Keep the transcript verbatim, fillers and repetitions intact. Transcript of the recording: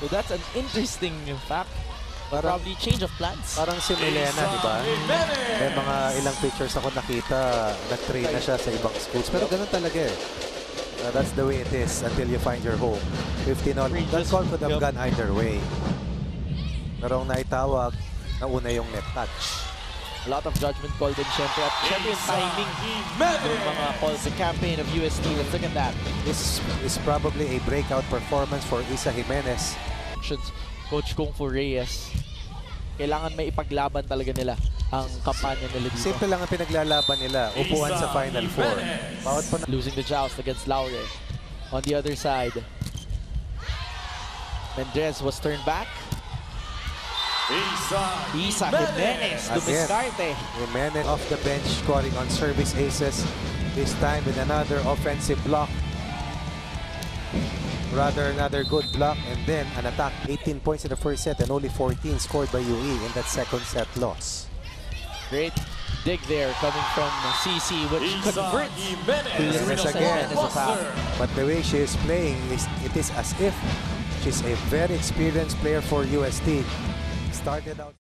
So that's an interesting fact. Parang, probably change of plans. Parang si Milena, di ba? May mga ilang pictures ako nakita, nag-train na siya sa ibang schools. Pero ganun talaga eh. Uh, that's the way it is until you find your home. fifteen all. Don't call for the yep. gun either way. Merong naitawag na una yung net touch. A lot of judgment call din syempre. At syempre yung timing yung mga calls. The campaign of U S T. Let's look at that. This is probably a breakout performance for Ysa Jimenez. Coach Kung Fu Reyes. Kailangan may ipaglaban talaga nila ang kampanya nila dito. Simple lang ang pinaglalaban nila. Upuan sa Final Four. Losing the joust against Laurel. On the other side, Mendez was turned back. Ysa Jimenez, Dumiscarte. Jimenez off the bench, scoring on service aces. This time with another offensive block. Rather, another good block and then an attack. eighteen points in the first set and only fourteen scored by U E in that second set loss. Great dig there coming from C C, which converts Jimenez again. But the way she is playing, it is as if she's a very experienced player for U S T. Started out